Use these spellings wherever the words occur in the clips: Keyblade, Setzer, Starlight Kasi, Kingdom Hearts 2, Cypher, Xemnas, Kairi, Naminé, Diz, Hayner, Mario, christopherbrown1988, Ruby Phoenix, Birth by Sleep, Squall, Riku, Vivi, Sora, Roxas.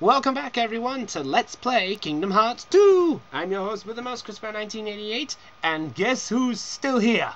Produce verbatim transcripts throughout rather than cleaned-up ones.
Welcome back, everyone, to Let's Play Kingdom Hearts two! I'm your host with the most, Christopher nineteen eighty-eight, and guess who's still here?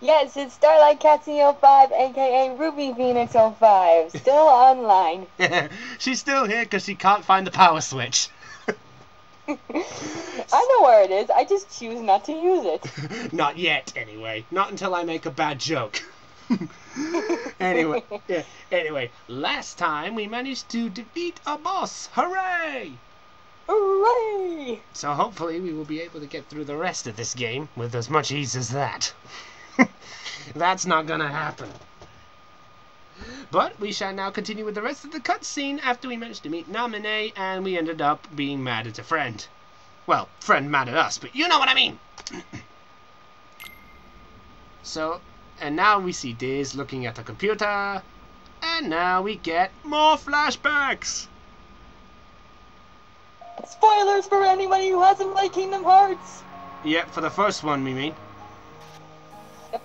Yes, it's Starlight Kasi oh five, aka Ruby Phoenix oh five, still online. She's still here because she can't find the power switch. I know where it is, I just choose not to use it. Not yet, anyway. Not until I make a bad joke. anyway, yeah, anyway, last time we managed to defeat a boss. Hooray! Hooray! So hopefully we will be able to get through the rest of this game with as much ease as that. That's not gonna happen. But we shall now continue with the rest of the cutscene after we managed to meet Naminé and we ended up being mad at a friend. Well, friend mad at us, but you know what I mean! so... And now we see Diz looking at the computer, and now we get more flashbacks! Spoilers for anybody who hasn't played Kingdom Hearts! Yep, yeah, for the first one, we mean. Yep.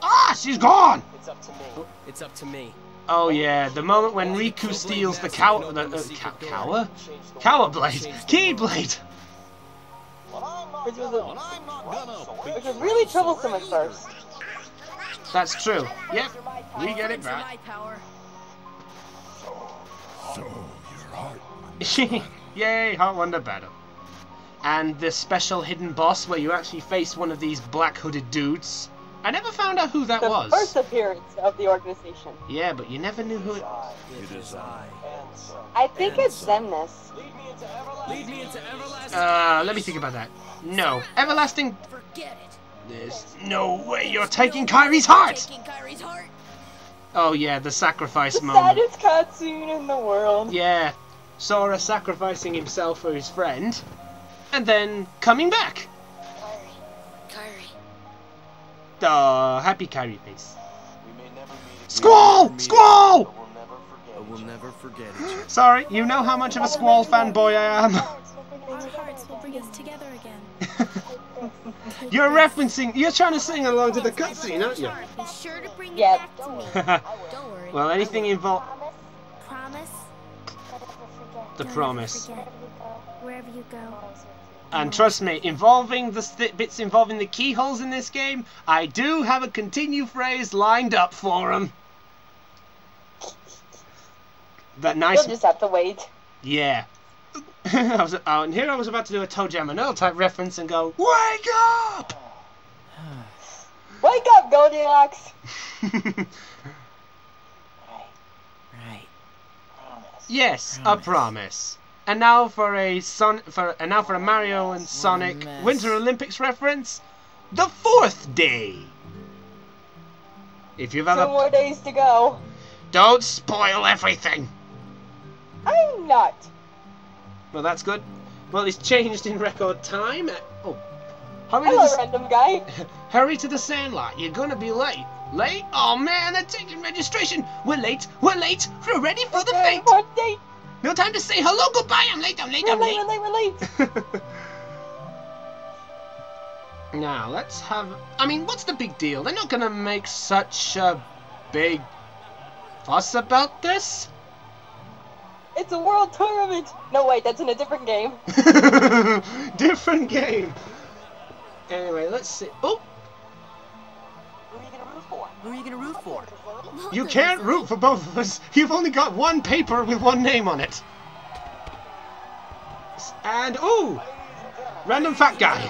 Ah, she's gone! It's up to me. Oh. It's up to me. Oh yeah, the moment when Riku steals the cow... the... Uh, cow... cower? Cower blade! Keyblade! Which was, a, which was really troublesome at first. That's true. Yep, we get it back. Yay, Heart Wonder Battle. And this special hidden boss where you actually face one of these black hooded dudes. I never found out who that the was. The first appearance of the organization. Yeah, but you never knew who it was. It is I. I think and it's Xemnas. Lead me into everlasting. Uh, let me think about that. No, everlasting. Forget it. There's no way you're taking Kairi's heart! Oh yeah, the sacrifice the moment. The saddest cutscene in the world. Yeah, Sora sacrificing himself for his friend, and then coming back. Kairi, Kairi. The uh, happy Kairi face. Squall! Squall! We'll never forget it. Sorry, you know how much of a Squall fanboy I am. Our hearts will bring us together again. You're referencing, you're trying to sing along to the cutscene, aren't you? Sure to bring yeah. Back to me. Well, anything involved. Promise. The promise. Wherever you go. And trust me, involving the st bits involving the keyholes in this game, I do have a continue phrase lined up for them. That nice. You'll just have to wait. Yeah. I was, oh, and here I was about to do a Toe Jam and Earl type reference and go, wake up! Wake up, Goldilocks! Right. Right. Promise. Yes, promise. A promise. And now for a Son, for and now for a Mario and Sonic Winter Olympics reference, the fourth day. If you've ever two more days to go. Don't spoil everything. I'm not. Well, that's good. Well, it's changed in record time. Oh, hurry hello, to the random guy. Hurry to the sandlot. You're gonna be late. Late? Oh man, they're taking registration. We're late. We're late. We're ready for the fate. Date. No time to say hello, goodbye. I'm late. I'm late. We're I'm late. late. We're late. We're late. Now let's have. I mean, what's the big deal? They're not gonna make such a big fuss about this. It's a world tournament! No, wait, that's in a different game. Different game! Anyway, let's see. Oh! Who are you gonna root for? Who are you gonna root for? You can't root for both of us! You've only got one paper with one name on it! And, oh! Random fat guy!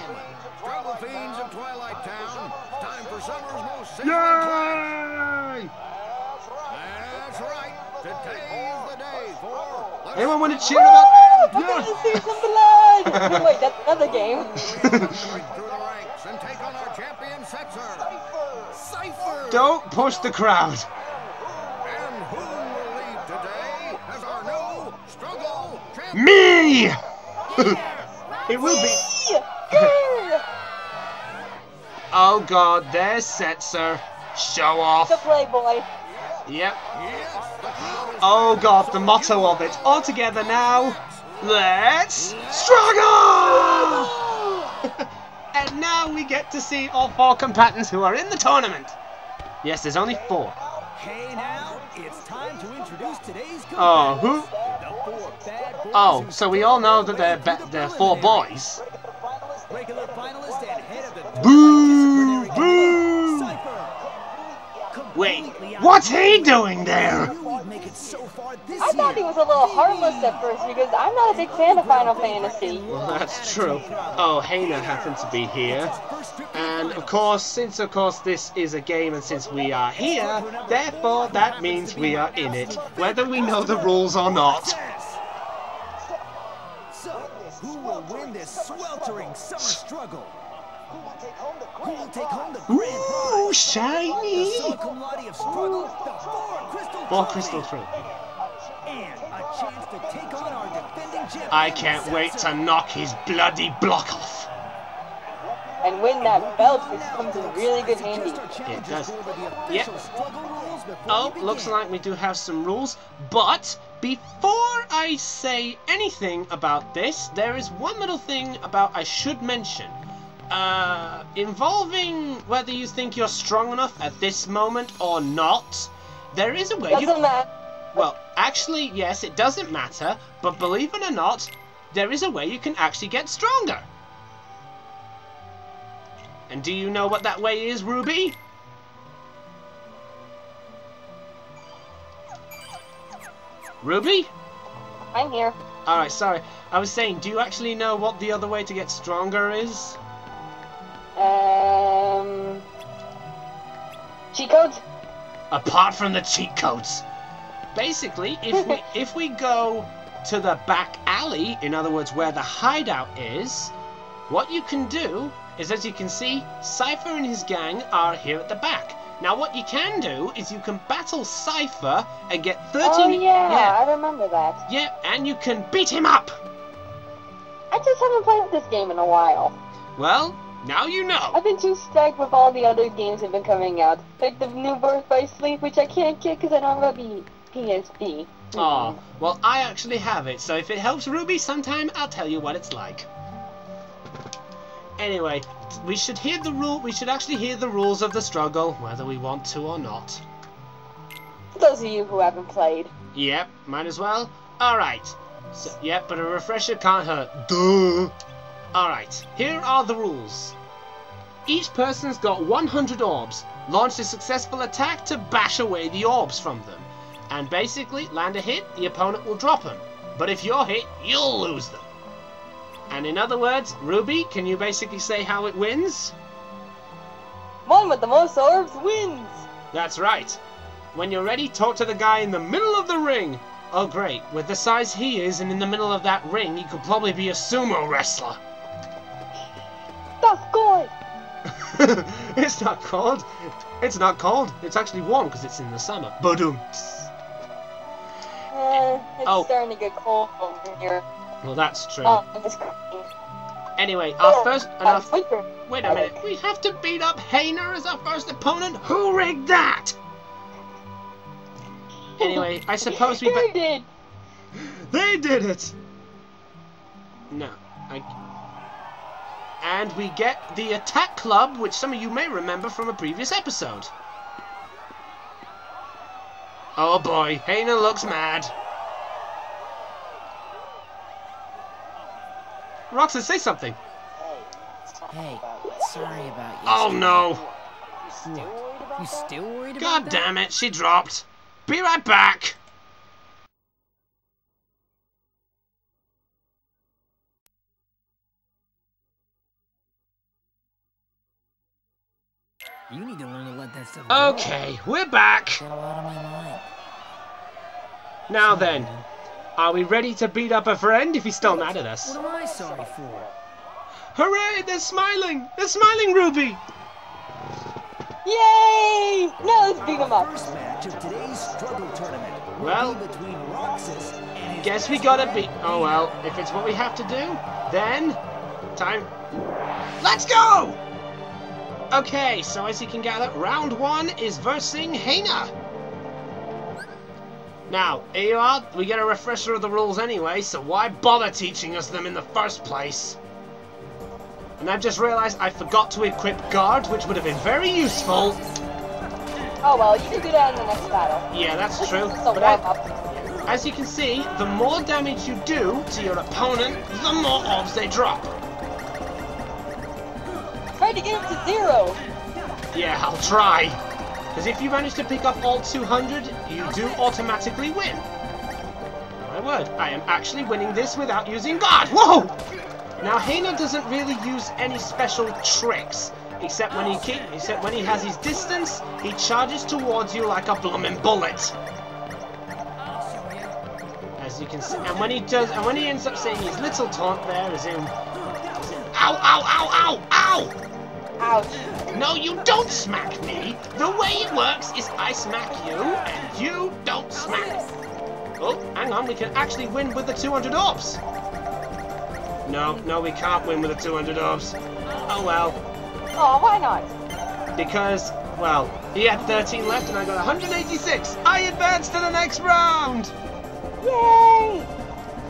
Travel fiends of Twilight Town. Time for summer's most sexy. Yay! That's right! Today! Anyone want to cheer Woo! About that? Yes. To see some blood! Oh, wait, that's another game. Through the ranks and take on our champion Setzer. Cypher. Don't push the crowd. And who will lead today as our no struggle champion? Me! Yes, it will be. Oh God, there's Setzer. Show off. The playboy. Yep. Oh God, the motto of it. All together now. Let's struggle! And now we get to see all four combatants who are in the tournament. Yes, there's only four. Hey now, it's time to introduce today's combatants. Oh, who? Oh, so we all know that they're ba they're four boys. Boo! Boo! Wait, what's he doing there? I thought he was a little heartless at first because I'm not a big fan of Final Fantasy. Well, that's true. Oh, Hayner happened to be here. And of course, since of course this is a game and since we are here, therefore that means we are in it, whether we know the rules or not. Who will win this sweltering summer struggle? Who will take home the grand? Who will take home the grand prize? Ooh, shiny! More crystal fruit. And a chance to take on our defending champion. I can't wait to knock his bloody block off. And win that belt, which comes in really good handy. It does. Yep. Oh, looks like we do have some rules, but before I say anything about this, there is one little thing about I should mention. Uh, involving whether you think you're strong enough at this moment or not, there is a way you... Doesn't matter. Well, actually, yes, it doesn't matter, but believe it or not, there is a way you can actually get stronger. And do you know what that way is, Ruby? Ruby? I'm here. Alright, sorry. I was saying, do you actually know what the other way to get stronger is? Um... Cheat codes? Apart from the cheat codes. Basically, if we, if we go to the back alley, in other words, where the hideout is, what you can do is, as you can see, Cypher and his gang are here at the back. Now what you can do is you can battle Cypher and get thirteen... Oh yeah, yeah, I remember that. Yeah, and you can beat him up! I just haven't played this game in a while. Well, now you know. I've been too stacked with all the other games that have been coming out. Like the new Birth by Sleep, which I can't get because I don't have a P S P. Mm. Aw, well I actually have it, so if it helps Ruby sometime, I'll tell you what it's like. Anyway, we should hear the rule. We should actually hear the rules of the struggle, whether we want to or not. For those of you who haven't played. Yep, might as well. All right. So, yep, but a refresher can't hurt. Duh. All right. Here are the rules. Each person's got one hundred orbs. Launch a successful attack to bash away the orbs from them, and basically land a hit. The opponent will drop them, but if you're hit, you'll lose them. And in other words, Ruby, can you basically say how it wins? One with the most orbs wins! That's right. When you're ready, talk to the guy in the middle of the ring. Oh great, with the size he is and in the middle of that ring, he could probably be a sumo wrestler. That's cold! It's not cold. It's not cold. It's actually warm because it's in the summer. Ba-dum. Uh, it's oh. starting to get cold over here. Well, that's true. Oh, anyway, our oh, first... And our wait a minute. We have to beat up Hayner as our first opponent? Who rigged that? Anyway, I suppose we... They did! They did it! No. I... And we get the attack club, which some of you may remember from a previous episode. Oh boy, Hayner looks mad. Roxas, say something. Hey, sorry about you. Oh no! What? You still worried about God that? Damn it, she dropped. Be right back. You need to learn to let that stuff go. Okay, we're back. Got a lot on my mind. Now then. Are we ready to beat up a friend if he's still mad at us? What am I sorry for? Hooray! They're smiling! They're smiling, Ruby! Yay! Now let's beat them up! First match of today's struggle tournament will well, be between Roxas and guess we gotta beat... Oh well, if it's what we have to do, then... Time... Let's go! Okay, so as you can gather, round one is versing Hayner. Now, here you are, we get a refresher of the rules anyway, so why bother teaching us them in the first place? And I've just realised I forgot to equip guards, which would have been very useful. Oh well, you can do that in the next battle. Yeah, that's true. But I, As you can see, the more damage you do to your opponent, the more orbs they drop. Try to get it to zero! Yeah, I'll try. Because if you manage to pick up all two hundred, you do automatically win. My word, I am actually winning this without using God! Whoa! Now, Hayner doesn't really use any special tricks. Except when he keep, except when he has his distance, he charges towards you like a bloomin' bullet. As you can see, and when he does, and when he ends up saying his little taunt there, is in, is in, ow, ow, ow, ow, ow! Ouch! No, you don't smack me. The way it works is I smack you, and you don't smack. Oh, hang on, we can actually win with the two hundred orbs. No, no, we can't win with the two hundred orbs. Oh well. Oh, why not? Because, well, he had thirteen left and I got one hundred eighty-six! I advanced to the next round! Yay!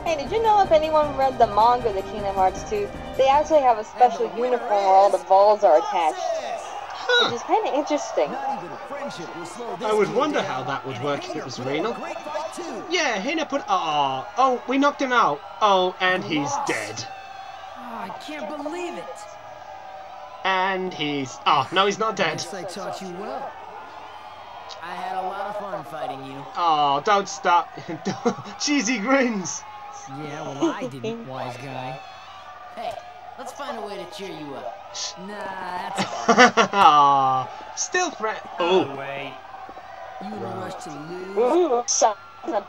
Hey, did you know if anyone read the manga, the Kingdom Hearts two, they actually have a special uniform where all the balls are attached. Huh. Which is kind of interesting. I would wonder how that would work if it was renal. Yeah, Hayner put... Aww. Oh, we knocked him out. Oh, and he's dead. Oh, I can't believe it. And he's... Oh, no, he's not dead. I taught you well. I had a lot of fun fighting you. Oh, don't stop. Cheesy grins. Yeah, well, I didn't, wise guy. Hey, let's find a way to cheer you up. Nah, that's all. Aww. Still friend... Oh. No way. You rushed to lose.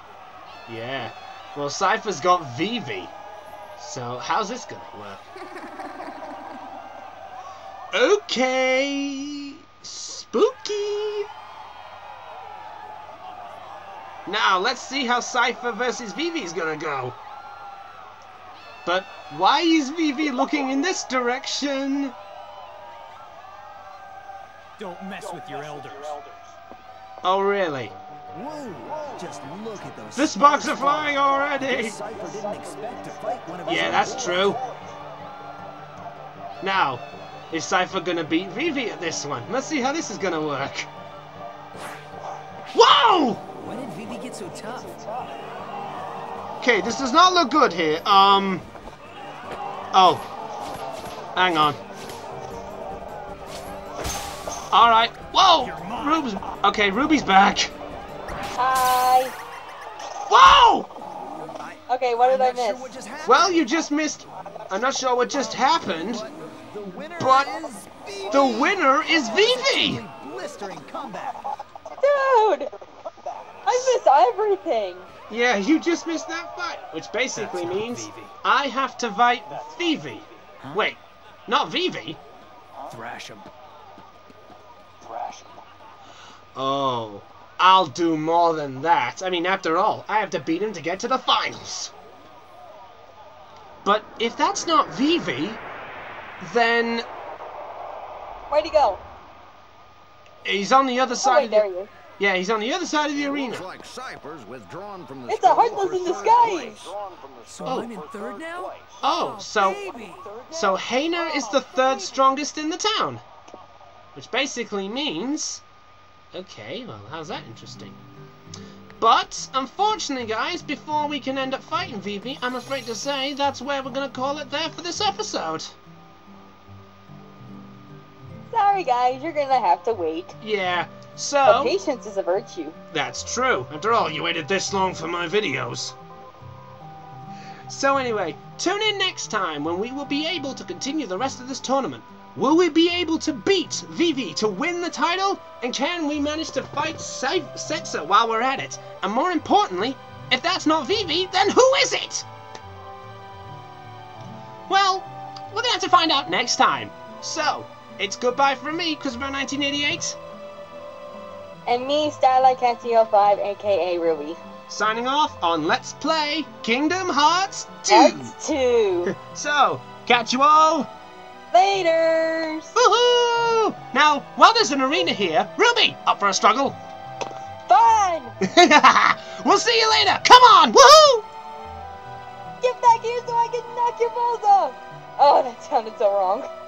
Yeah. Well, Cypher's got Vivi. So, how's this gonna work? Okay, spooky. Now let's see how Cypher versus Vivi is gonna go. But why is Vivi looking in this direction? Don't mess with your elders. Oh really? Whoa, just look at those. The sparks are flying already. Cypher didn't expect to fight one of us. Yeah, that's true. Now. Is Cypher gonna beat Vivi at this one? Let's see how this is gonna work. Whoa! Why did Vivi get so tough? Okay, this does not look good here. Um. Oh. Hang on. Alright. Whoa! Ruby's. Okay, Ruby's back. Hi. Whoa! Okay, what did I miss? Well, you just missed. I'm not sure what just happened. But the winner is Vivi! Dude! I missed everything! Yeah, you just missed that fight! Which basically means I have to fight Vivi. Huh? Wait, not Vivi? Thrash him. Thrash him. Oh, I'll do more than that. I mean, after all, I have to beat him to get to the finals. But if that's not Vivi... Then... Where'd he go? He's on the other side oh, wait, of the... There he is. Yeah, he's on the other side of the arena. Like withdrawn from the it's a Heartless in disguise! So oh. I'm in third now? Oh, so... Baby. So Hayner is the third strongest in the town. Which basically means... Okay, well, how's that interesting? But, unfortunately, guys, before we can end up fighting Vivi, I'm afraid to say that's where we're going to call it there for this episode. Sorry guys, you're gonna have to wait. Yeah, so... But patience is a virtue. That's true. After all, you waited this long for my videos. So anyway, tune in next time when we will be able to continue the rest of this tournament. Will we be able to beat Vivi to win the title? And can we manage to fight Setzer while we're at it? And more importantly, if that's not Vivi, then who is it? Well, we're gonna have to find out next time. So... It's goodbye from me, Christopherbrown nineteen eighty-eight. And me, Starlight Kasi oh five, aka Ruby. Signing off on Let's Play Kingdom Hearts two. Hearts two. So, catch you all later. Woohoo! Now, while there's an arena here, Ruby, up for a struggle? Fun! We'll see you later. Come on, woohoo! Get back here so I can knock your balls off. Oh, that sounded so wrong.